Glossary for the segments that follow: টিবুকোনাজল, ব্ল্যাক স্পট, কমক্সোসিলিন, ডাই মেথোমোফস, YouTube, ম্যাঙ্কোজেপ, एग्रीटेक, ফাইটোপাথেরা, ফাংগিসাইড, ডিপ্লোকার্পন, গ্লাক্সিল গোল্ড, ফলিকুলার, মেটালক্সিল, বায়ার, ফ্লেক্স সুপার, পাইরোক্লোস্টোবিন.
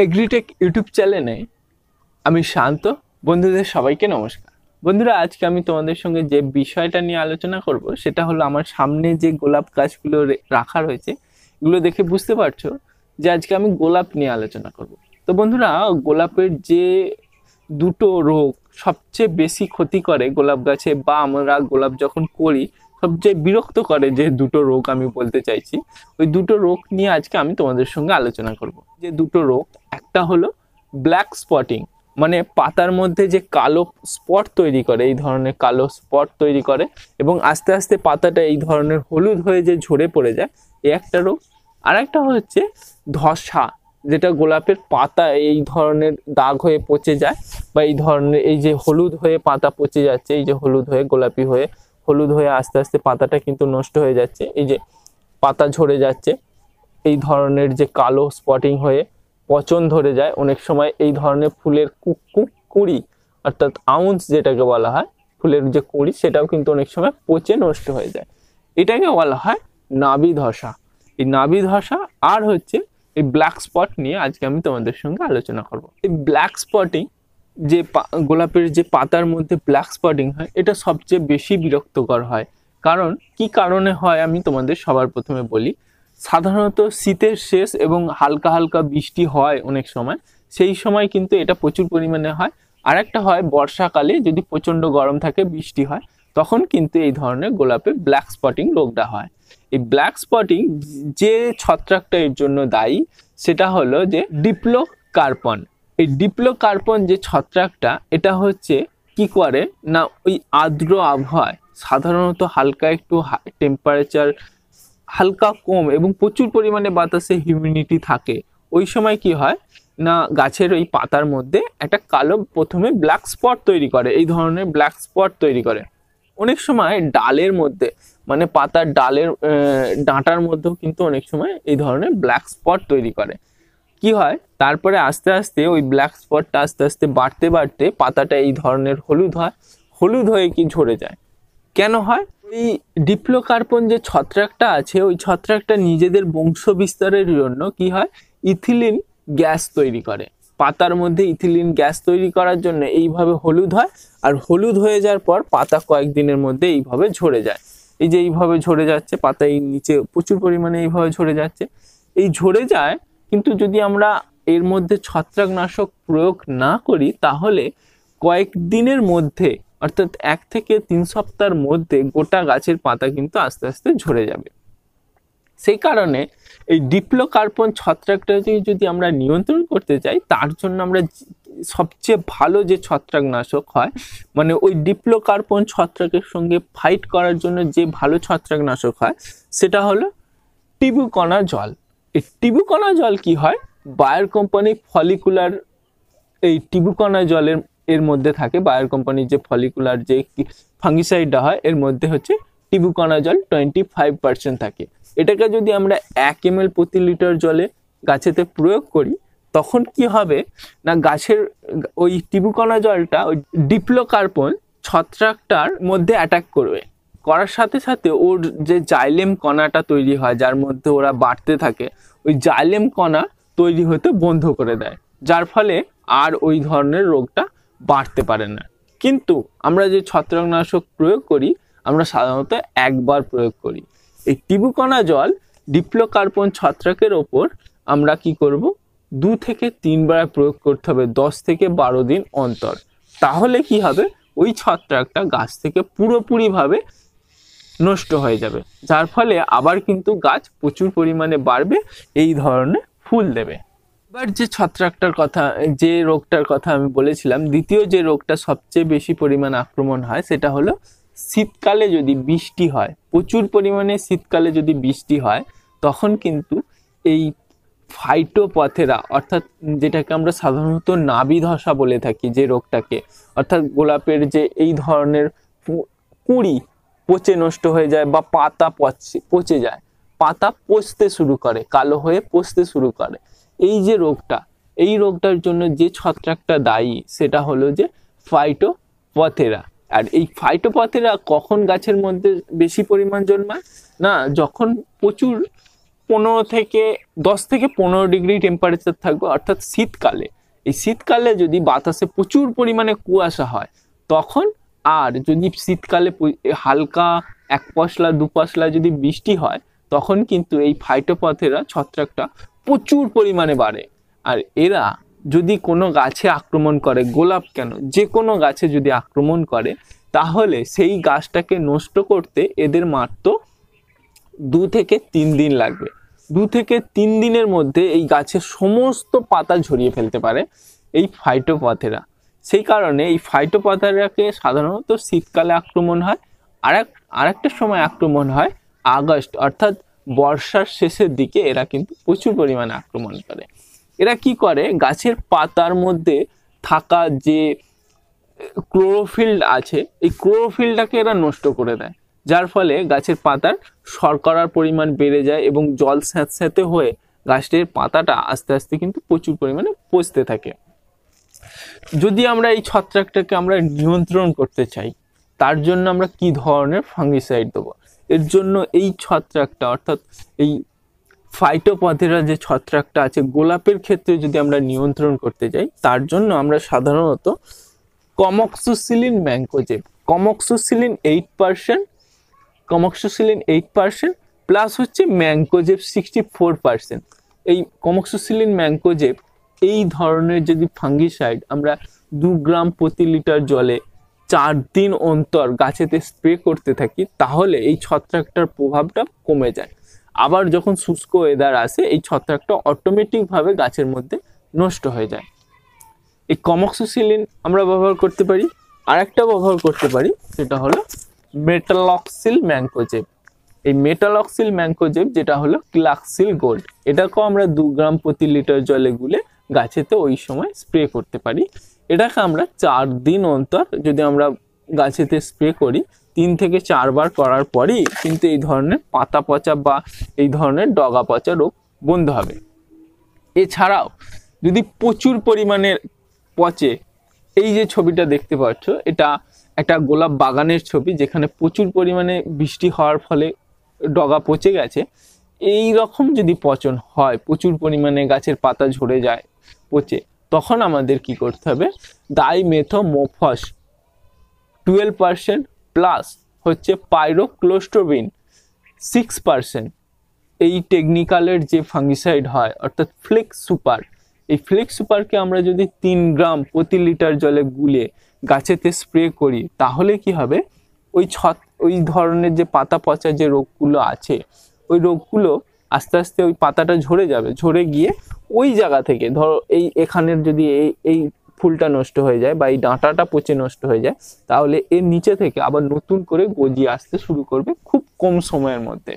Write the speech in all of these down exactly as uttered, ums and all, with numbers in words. एग्रीटेक YouTube चैनले आमी शांत बंधुदेर सबाइके नमस्कार। बंधुरा आज के आमी तोमादेर संगे जे विषयटा निये आलोचना करब सेटा हलो आमार सामने जे गोलाप गाछगुलो राखा रयेछे एगुलो देखे बुझते पारछो जे आजके आमी गोलाप निये आलोचना करब। तो बंधुरा गोलापेर जे दुटो रोग सबचेये बेशी क्षति करे गोलाप गाछे बा आमरा गोलाप जखन करी सबचेये बिरक्त करे जे दुटो रोग आमी बोलते चाइछि ओई दुटो रोग निये आजके आमी तोमादेर संगे आलोचना करब। जे दुटो रोग एकटा हलो ब्लैक स्पटिंग माने पातार मध्य जे कालो स्पट तैरी करे एई धरनेर कालो स्पट तैरी करे एबं आस्ते आस्ते पाताटा एई धरनेर हलुद हये जे झरे पड़े जाय एई एकटा रोग। आरेकटा हच्छे धसा যেটা গোলাপের পাতা এই ধরনের দাগ হয়ে পচে যায় বা এই ধরনের এই যে হলুদ হয়ে পাতা পচে যাচ্ছে এই যে হলুদ হয়ে গোলাপি হয়ে হলুদ হয়ে আস্তে আস্তে পাতাটা কিন্তু নষ্ট হয়ে যাচ্ছে এই যে পাতা ঝরে যাচ্ছে এই ধরনের যে কালো স্পটিং হয়ে পচন ধরে যায় অনেক সময় এই ধরনের ফুলের কুকুক কুড়ি অর্থাৎ আউন্স যেটাকে বলা হয় ফুলের যে কুড়ি সেটাও কিন্তু অনেক সময় পচে নষ্ট হয়ে যায় এটাকে বলা হয় নাভি ধসা। এই নাভি ধসা আর হচ্ছে এই ব্ল্যাক স্পট নিয়ে আজকে আমি তোমাদের সঙ্গে আলোচনা করব। এই ব্ল্যাক স্পটিং যে গোলাপের যে পাতার মধ্যে ব্ল্যাক স্পটিং হয় এটা সবচেয়ে বেশি বিরক্তকর হয়। কারণ কি কারণে হয় আমি তোমাদের সবার প্রথমে বলি। সাধারণত শীতের শেষ এবং হালকা হালকা বৃষ্টি হয় অনেক সময় সেই সময় কিন্তু এটা প্রচুর পরিমাণে হয়। আরেকটা হয় বর্ষাকালে যদি প্রচণ্ড গরম থাকে বৃষ্টি হয় তখন কিন্তু এই ধরনের গোলাপে ব্ল্যাক স্পটিং রোগটা হয়। এই ব্ল্যাক স্পটিং যে ছত্রাকটা এর জন্য দায়ী সেটা হলো যে ডিপ্লোকার্পন। এই ডিপ্লোকার্পন যে ছত্রাকটা এটা হচ্ছে কি করে না ওই আর্দ্র আবহাওয়ায় সাধারণত হালকা একটু টেম্পারেচার হালকা কম এবং প্রচুর পরিমাণে বাতাসে হিউমিডিটি থাকে ওই সময় কি হয় না গাছের ওই পাতার মধ্যে একটা কালো প্রথমে ব্ল্যাক স্পট তৈরি করে এই ধরনের ব্ল্যাক স্পট তৈরি করে। অনেক সময় ডালের মধ্যে মানে পাতার ডালের ডাঁটার মধ্যেও কিন্তু অনেক সময় এই ধরনের ব্ল্যাক স্পট তৈরি করে কি হয় তারপরে আস্তে আস্তে ওই ব্ল্যাক স্পটটা আস্তে আস্তে বাড়তে বাড়তে পাতাটা এই ধরনের হলুদ হয় হলুদ হয়ে কি ঝরে যায়। কেন হয় এই ডিপ্লোকার্পন যে ছত্রাকটা আছে ওই ছত্রাকটা নিজেদের বংশ বিস্তারের জন্য কি হয় ইথিলিন গ্যাস তৈরি করে পাতার মধ্যে ইথিলিন গ্যাস তৈরি করার জন্য এইভাবে হলুদ হয় আর হলুদ হয়ে যাওয়ার পর পাতা কয়েকদিনের মধ্যে এইভাবে ঝরে যায় এই যে এইভাবে ঝরে যাচ্ছে পাতা এই নিচে প্রচুর পরিমাণে এইভাবে ঝরে যাচ্ছে এই ঝরে যায়। কিন্তু যদি আমরা এর মধ্যে ছত্রাকনাশক প্রয়োগ না করি তাহলে কয়েকদিনের মধ্যে অর্থাৎ এক থেকে তিন সপ্তাহের মধ্যে গোটা গাছের পাতা কিন্তু আস্তে আস্তে ঝরে যাবে। সেই কারণে এই ডিপ্লোকার্পন ছত্রাকটাকে যদি আমরা নিয়ন্ত্রণ করতে চাই তার জন্য আমরা সবচেয়ে ভালো যে ছত্রাকনাশক হয় মানে ওই ডিপ্লোকার্পন ছত্রাকের সঙ্গে ফাইট করার জন্য যে ভালো ছত্রাকনাশক হয় সেটা হলো টিবুকোনাজল। এই টিবুকোনাজল কি হয় বায়ার কোম্পানি ফলিকুলার এই টিবুকোনাজলের এর মধ্যে থাকে বায়ার কোম্পানির যে ফলিকুলার যে ফাঙ্গিসাইডটা হয় এর মধ্যে হচ্ছে টিবুকোনাজল টোয়েন্টি ফাইভ পার্সেন্ট থাকে। এটাকে যদি আমরা এক এম এল প্রতি লিটার জলে গাছেতে প্রয়োগ করি তখন কি হবে না গাছের ওই টিবুকোনাজলটা ওই ডিপ্লোকার্পন ছত্রাকটার মধ্যে অ্যাটাক করবে করার সাথে সাথে ওর যে জাইলেম কণাটা তৈরি হয় যার মধ্যে ওরা বাড়তে থাকে ওই জাইলেম কণা তৈরি হতে বন্ধ করে দেয় যার ফলে আর ওই ধরনের রোগটা বাড়তে পারে না। কিন্তু আমরা যে ছত্রাকনাশক প্রয়োগ করি আমরা সাধারণত একবার প্রয়োগ করি। এই টিবুকোনাজল ডিপ্লোকার্পন ছত্রাকের ওপর আমরা কি করব দু থেকে তিনবার প্রয়োগ করতে হবে দশ থেকে বারো দিন অন্তর। তাহলে কি হবে ওই ছত্রাকটা গাছ থেকে পুরোপুরিভাবে নষ্ট হয়ে যাবে যার ফলে আবার কিন্তু গাছ প্রচুর পরিমাণে বাড়বে এই ধরনের ফুল দেবে। এবার যে ছত্রাকটার কথা যে রোগটার কথা আমি বলেছিলাম দ্বিতীয় যে রোগটা সবচেয়ে বেশি পরিমাণ আক্রমণ হয় সেটা হলো শীতকালে যদি বৃষ্টি হয় প্রচুর পরিমাণে শীতকালে যদি বৃষ্টি হয় তখন কিন্তু এই ফাইটোপাথেরা অর্থাৎ যেটাকে আমরা সাধারণত নাভি ধসা বলে থাকি যে রোগটাকে অর্থাৎ গোলাপের যে এই ধরনের কুঁড়ি পচে নষ্ট হয়ে যায় বা পাতা পচে পচে যায় পাতা পচতে শুরু করে কালো হয়ে পচতে শুরু করে এই যে রোগটা এই রোগটার জন্য যে ছত্রাকটা দায়ী সেটা হলো যে ফাইটোপাথেরা। আর এই ফাইটোপাথেরা কখন গাছের মধ্যে বেশি পরিমাণ জন্মায় না যখন প্রচুর পনেরো থেকে দশ থেকে পনেরো ডিগ্রি টেম্পারেচার থাকবে। অর্থাৎ শীতকালে, এই শীতকালে যদি বাতাসে প্রচুর পরিমাণে কুয়াশা হয় তখন, আর যদি শীতকালে হালকা এক পশলা দু পশলা যদি বৃষ্টি হয় তখন কিন্তু এই ফাইটোপাথেরা ছত্রাকটা প্রচুর পরিমাণে বাড়ে। আর এরা যদি কোনো গাছে আক্রমণ করে, গোলাপ কেন যে কোনো গাছে যদি আক্রমণ করে তাহলে সেই গাছটাকে নষ্ট করতে এদের মাত্র দু থেকে তিন দিন লাগবে। দু থেকে তিন দিনের মধ্যে এই গাছের সমস্ত পাতা ঝরিয়ে ফেলতে পারে এই ফাইটোপাথেরা। সেই কারণে এই ফাইটোপাথেরাকে সাধারণত শীতকালে আক্রমণ হয়। আর এক আরেকটা সময় আক্রমণ হয় আগস্ট অর্থাৎ বর্ষার শেষের দিকে। এরা কিন্তু প্রচুর পরিমাণে আক্রমণ করে। এরা কি করে, গাছের পাতার মধ্যে থাকা যে ক্লোরোফিল আছে এই ক্লোরোফিলটাকে এরা নষ্ট করে দেয়, যার ফলে গাছের পাতার শর্করার পরিমাণ বেড়ে যায় এবং জল স্যাঁতস্যাঁতে হয়ে গাছটির পাতাটা আস্তে আস্তে কিন্তু প্রচুর পরিমাণে পচতে থাকে। যদি আমরা এই ছত্রাকটাকে আমরা নিয়ন্ত্রণ করতে চাই তার জন্য আমরা কি ধরনের ফাঙ্গিসাইড দেবো, এর জন্য এই ছত্রাকটা অর্থাৎ এই ফাইটোপাথেরা যে ছত্রাকটা আছে গোলাপের ক্ষেত্রে যদি আমরা নিয়ন্ত্রণ করতে যাই তার জন্য আমরা সাধারণত কমক্সোসিলিন ম্যাঙ্কোজেপ, কমক্সোসিলিন eight percent কমক্সোসিলিন eight percent plus হচ্ছে ম্যাঙ্কোজেপ সিক্সটি ফোর পার্সেন্ট এই কমক্সোসিলিন ম্যাঙ্কোজেপ এই ধরনের যদি ফাঙ্গিসাইড আমরা দু গ্রাম প্রতি লিটার জলে চার দিন অন্তর গাছেতে স্প্রে করতে থাকি তাহলে এই ছত্রাকটার প্রভাবটা কমে যায়। আবার যখন শুষ্ক ওয়েদার আসে এই ছত্রাকটা অটোমেটিকভাবে গাছের মধ্যে নষ্ট হয়ে যায়। এই কমক্সোসিলিন আমরা ব্যবহার করতে পারি। আরেকটা ব্যবহার করতে পারি সেটা হলো মেটালক্সিল ম্যাঙ্কোজেপ। এই মেটালক্সিল ম্যাঙ্কোজেপ যেটা হলো গ্লাক্সিল গোল্ড, এটাকেও আমরা দু গ্রাম প্রতি লিটার জলে গুলে গাছেতে ওই সময় স্প্রে করতে পারি। এটাকে আমরা চার দিন অন্তর যদি আমরা গাছেতে স্প্রে করি তিন থেকে চারবার করার পরই কিন্তু এই ধরনের পাতা পচা বা এই ধরনের ডগা পচা রোগ বন্ধ হবে। এছাড়াও যদি প্রচুর পরিমাণে পচে, এই যে ছবিটা দেখতে পাচ্ছ এটা একটা গোলাপ বাগানের ছবি যেখানে প্রচুর পরিমাণে বৃষ্টি হওয়ার ফলে ডগা পচে গেছে। এই রকম যদি পচন হয়, প্রচুর পরিমাণে গাছের পাতা ঝরে যায় পচে, তখন আমাদের কি করতে হবে, ডাই মেথোমোফস twelve percent plus হচ্ছে পাইরোক্লোস্টোবিন সিক্স পার্সেন্ট এই টেকনিক্যালের যে ফাঙ্গিসাইড হয় অর্থাৎ ফ্লেক্স সুপার, এই ফ্লেক্স সুপারকে আমরা যদি তিন গ্রাম প্রতি লিটার জলে গুলে গাছেতে স্প্রে করি তাহলে কি হবে, ওই ছত ওই ধরনের যে পাতা পচা যে রোগগুলো আছে ওই রোগগুলো আস্তে আস্তে ওই পাতাটা ঝরে যাবে। ঝরে গিয়ে ওই জায়গা থেকে ধরো এই এখানের যদি এই এই ফুলটা নষ্ট হয়ে যায় বা এই ডাঁটাটা পচে নষ্ট হয়ে যায় তাহলে এর নিচে থেকে আবার নতুন করে গজিয়ে আসতে শুরু করবে খুব কম সময়ের মধ্যে।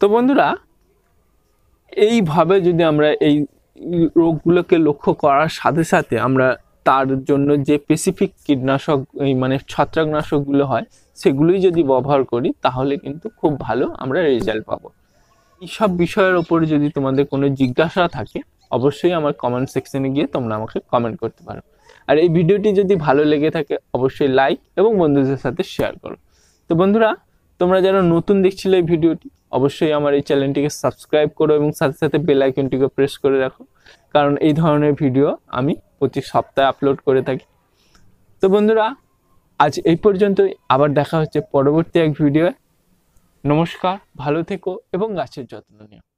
তো বন্ধুরা, এইভাবে যদি আমরা এই রোগগুলোকে লক্ষ্য করার সাথে সাথে আমরা তার জন্য যে স্পেসিফিক কীটনাশক মানে ছত্রাকনাশকগুলো হয় সেগুলোই যদি ব্যবহার করি তাহলে কিন্তু খুব ভালো আমরা রেজাল্ট পাবো। এইসব বিষয়ের ওপরে যদি তোমাদের কোনো জিজ্ঞাসা থাকে অবশ্যই আমার কমেন্ট সেকশনে গিয়ে তোমরা আমাকে কমেন্ট করতে পারো। আর এই ভিডিওটি যদি ভালো লেগে থাকে অবশ্যই লাইক এবং বন্ধুদের সাথে শেয়ার করো। তো বন্ধুরা, তোমরা যারা নতুন দেখছিলে এই ভিডিওটি অবশ্যই আমার এই চ্যানেলটিকে সাবস্ক্রাইব করো এবং সাথে সাথে বেল আইকনটিকে প্রেস করে রাখো, কারণ এই ধরনের ভিডিও আমি প্রতি সপ্তাহে আপলোড করে থাকি। তো বন্ধুরা, আজ এই পর্যন্তই, আবার দেখা হচ্ছে পরবর্তী এক ভিডিওয়ে। নমস্কার, ভালো থেকো এবং গাছের যত্ন নিও।